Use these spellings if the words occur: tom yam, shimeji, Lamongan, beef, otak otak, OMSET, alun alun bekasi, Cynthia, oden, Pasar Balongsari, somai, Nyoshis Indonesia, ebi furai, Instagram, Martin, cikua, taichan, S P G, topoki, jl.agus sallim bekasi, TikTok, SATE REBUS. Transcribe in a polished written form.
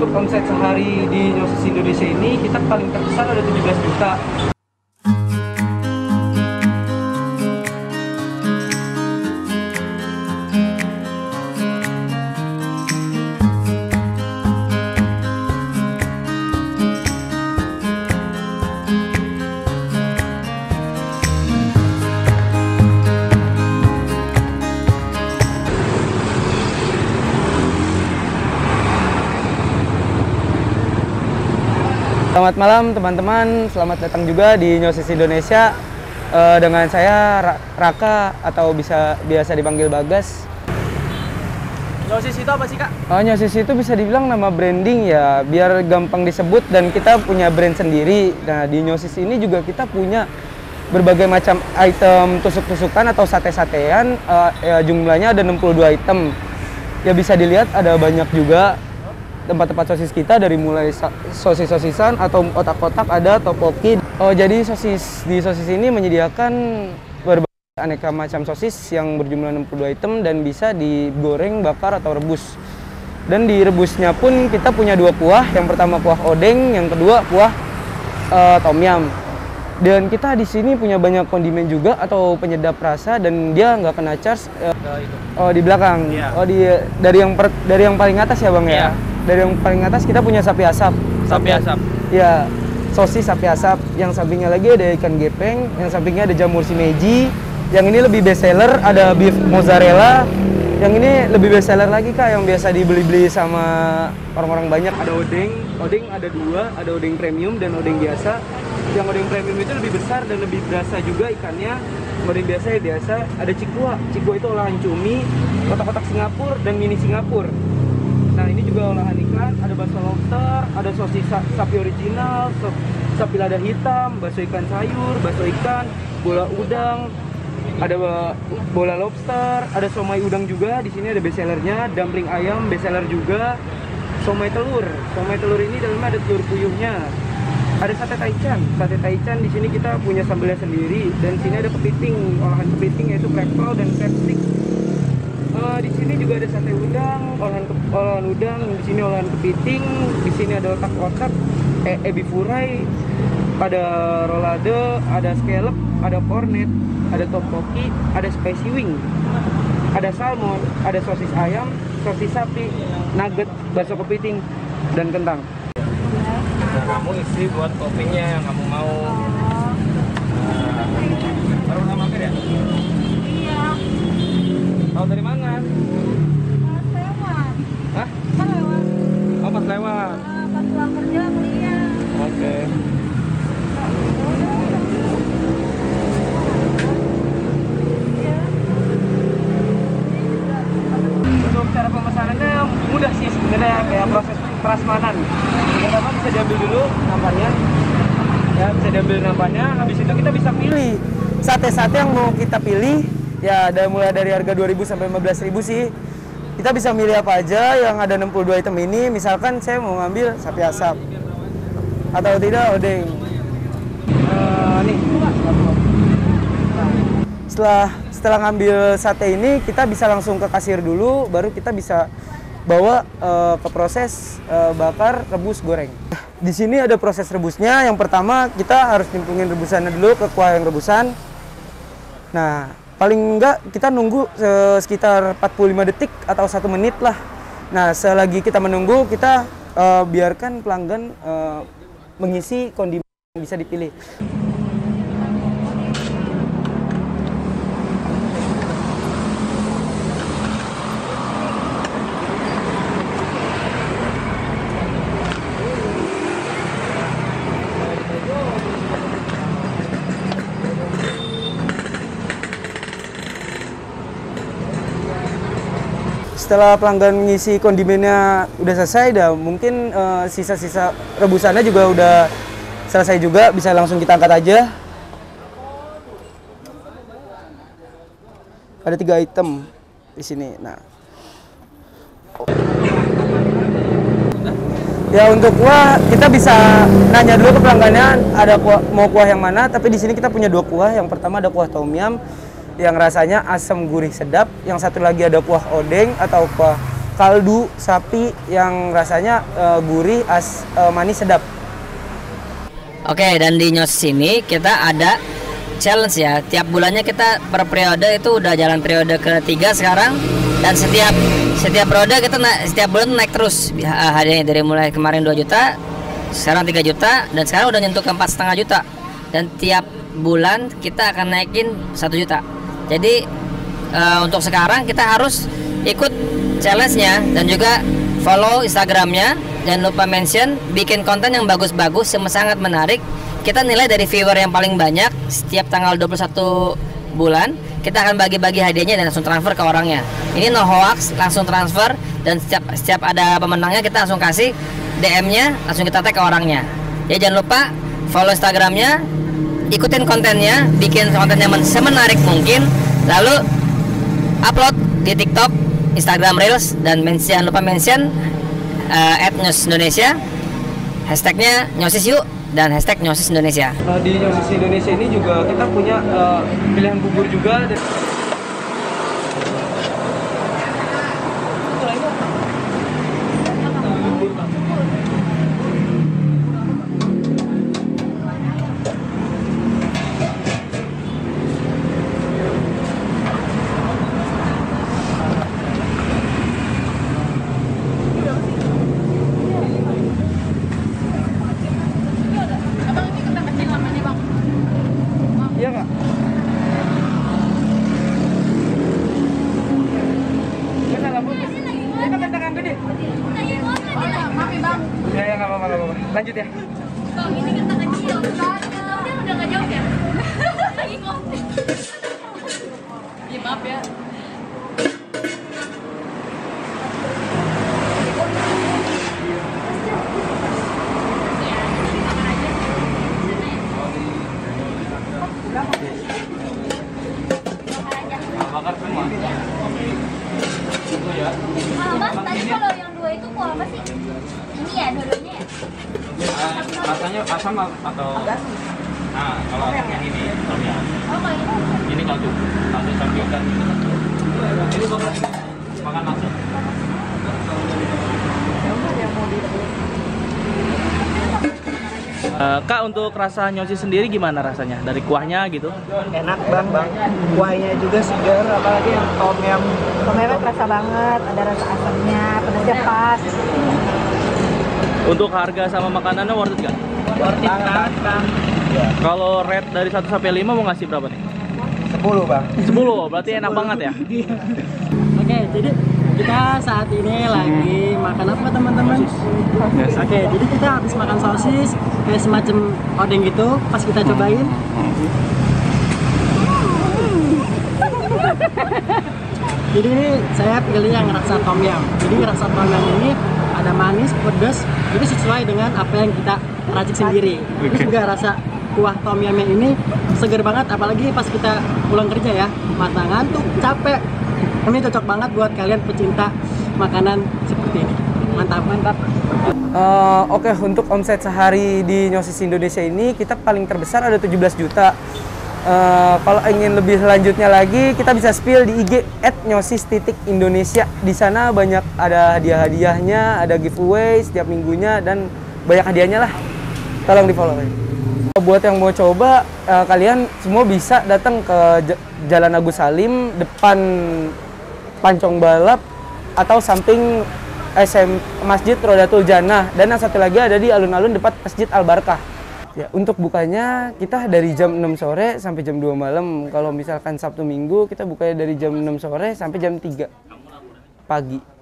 untuk omset sehari di Nyoshis Indonesia ini kita paling terbesar ada 17 juta. Selamat malam teman-teman, selamat datang juga di Nyoshis Indonesia dengan saya Raka atau biasa dipanggil Bagas. Nyoshis itu apa sih, Kak? Nyoshis itu bisa dibilang nama branding ya, biar gampang disebut dan kita punya brand sendiri. Nah, di Nyoshis ini juga kita punya berbagai macam item tusuk-tusukan atau sate-satean, jumlahnya ada 62 item. Ya bisa dilihat ada banyak juga tempat-tempat sosis kita, dari mulai sosis-sosisan atau otak-otak, ada topoki. Jadi sosis di sosis ini menyediakan berbagai aneka macam sosis yang berjumlah 62 item dan bisa digoreng, bakar, atau rebus. Dan di rebusnya pun kita punya dua kuah, yang pertama kuah oden, yang kedua kuah tom yam. Dan kita di sini punya banyak kondimen juga atau penyedap rasa, dan dia nggak kena charge. Di belakang. Yeah. Dari yang paling atas ya Bang, yeah. Ya. Dari yang paling atas kita punya sapi asap. Ya, sosis sapi asap. Yang sampingnya lagi ada ikan gepeng. Yang sampingnya ada jamur shimeji. Yang ini lebih best seller, ada beef mozzarella. Yang ini lebih best seller lagi Kak, yang biasa dibeli-beli sama orang-orang banyak. Ada odeng, ada dua, ada odeng premium dan odeng biasa. Yang odeng premium itu lebih besar dan lebih berasa juga ikannya. Odeng biasa ya biasa, ada cikua. Cikua itu olahan cumi, kotak-kotak Singapura dan mini Singapura. Nah, ini juga olahan ikan, ada bakso lobster, ada sosis sapi original, sapi lada hitam, bakso ikan sayur, bakso ikan, bola udang, ada bola lobster, ada somai udang juga. Di sini ada best sellernya, dumpling ayam best seller juga, somai telur. Somai telur ini dalamnya ada telur puyuhnya. Ada sate taichan. Sate taichan di sini kita punya sambelnya sendiri, dan di sini ada kepiting, olahan kepiting yaitu crackpot dan crabstick. Di sini juga ada sate udang, olahan udang, di sini olahan kepiting, di sini ada otak-otak, ebi furai, ada rolade, ada scallop, ada cornet, ada topoki, ada spicy wing, ada salmon, ada sosis ayam, sosis sapi, nugget, bakso kepiting, dan kentang. Nah, kamu isi buat toppingnya yang kamu mau. Baru udah mampir ya? Iya. Tahu dari mana? Pas lewat. Hah? Pas lewat. Oh, pas lewat. Pas pulang kerja kuliah. Oke. Untuk cara pemesanannya mudah sih sebenarnya, kayak proses prasmanan. Yang pertama bisa diambil dulu nampannya. Ya, bisa diambil nampannya, habis itu kita bisa pilih sate-sate yang mau kita pilih. Ya, ada mulai dari harga 2.000 sampai 15.000 sih. Kita bisa milih apa aja yang ada 62 item ini. Misalkan saya mau ngambil sapi asap atau tidak odeng. Nih. Setelah ngambil sate ini, kita bisa langsung ke kasir dulu, baru kita bisa bawa ke proses bakar, rebus, goreng. Di sini ada proses rebusnya. Yang pertama, kita harus nyemplungin rebusannya dulu ke kuah yang rebusan. Nah, paling enggak kita nunggu sekitar 45 detik atau 1 menit lah. Nah, selagi kita menunggu, kita biarkan pelanggan mengisi kondimen yang bisa dipilih. Setelah pelanggan ngisi kondimennya udah selesai, udah mungkin sisa-sisa rebusannya juga udah selesai juga, bisa langsung kita angkat aja. Ada 3 item di sini. Nah, ya untuk kuah kita bisa nanya dulu ke pelanggannya ada kuah, mau kuah yang mana. Tapi di sini kita punya 2 kuah. Yang pertama ada kuah tom yam yang rasanya asam, gurih, sedap. Yang satu lagi ada kuah odeng atau kuah kaldu sapi yang rasanya gurih, manis, sedap. Oke, dan di Nyoshis ini kita ada challenge ya. Tiap bulannya kita per periode itu udah jalan periode ketiga sekarang, dan setiap periode kita setiap bulan naik terus hadiahnya, dari mulai kemarin 2 juta, sekarang 3 juta, dan sekarang udah nyentuh ke 4,5 juta. Dan tiap bulan kita akan naikin 1 juta. Jadi untuk sekarang kita harus ikut challenge-nya dan juga follow Instagramnya. Jangan lupa mention, bikin konten yang bagus-bagus yang sangat menarik. Kita nilai dari viewer yang paling banyak. Setiap tanggal 21 bulan kita akan bagi-bagi hadiahnya dan langsung transfer ke orangnya. Ini no hoax, langsung transfer. Dan setiap ada pemenangnya kita langsung kasih DM-nya, langsung kita tag ke orangnya. Ya, jangan lupa follow Instagramnya, ikutin kontennya, bikin konten yang semenarik mungkin, lalu upload di TikTok, Instagram Reels, dan jangan lupa mention @Nyoshis Indonesia, hashtagnya Nyoshis yuk, dan hashtag Nyoshis Indonesia. Di Nyoshis Indonesia ini juga kita punya pilihan bubur juga. Lanjut ya. Bang, ini kita kecil banget. Udah gak jauh ya? Lagi ngopi. Ya maaf ya. Bakar semua. Itu ya. Mas, tadi kalau yang dua itu kok apa sih? Ini ya, dua-duanya ya? Rasanya asam atau asam. Nah, kalau yang ini tom yam. Ini kaldu sapi ikan gitu. Ini makan langsung. Kak, untuk rasa Nyoshis sendiri gimana rasanya? Dari kuahnya gitu? Enak bang. Kuahnya juga segar, apalagi yang tom yam. Tom yam terasa banget, ada rasa asamnya, pedasnya pas. Untuk harga sama makanannya worth it gak? Worth it banget bang. Kalau rate dari 1 sampai 5 mau ngasih berapa nih? 10 bang. 10 berarti 10. Enak banget ya? Oke, jadi kita saat ini lagi makan apa teman-teman? Oke, jadi kita habis makan sosis kayak semacam odeng gitu, pas kita cobain. Jadi ini saya pilih yang rasa tom yam. Jadi rasa tom yam ini ada manis, pedas, itu sesuai dengan apa yang kita racik sendiri. Terus juga rasa kuah tom yamnya ini segar banget, apalagi pas kita pulang kerja ya, mata ngantuk, capek. Ini cocok banget buat kalian pecinta makanan seperti ini. Mantap, mantap. Oke, untuk omset sehari di Nyoshis Indonesia ini kita paling terbesar ada 17 juta. Kalau ingin lebih lanjutnya lagi, kita bisa spill di IG @nyoshis_indonesia. Di sana banyak ada hadiah-hadiahnya, ada giveaway setiap minggunya dan banyak hadiahnya lah. Tolong di follow. Buat yang mau coba, kalian semua bisa datang ke Jalan Agus Salim, depan Pancong Balap atau samping Masjid Rodatul Janah, dan yang satu lagi ada di alun-alun depan Masjid Al Barkah. Ya, untuk bukanya kita dari jam 6 sore sampai jam 2 malam. Kalau misalkan Sabtu Minggu kita bukanya dari jam 6 sore sampai jam 3 pagi.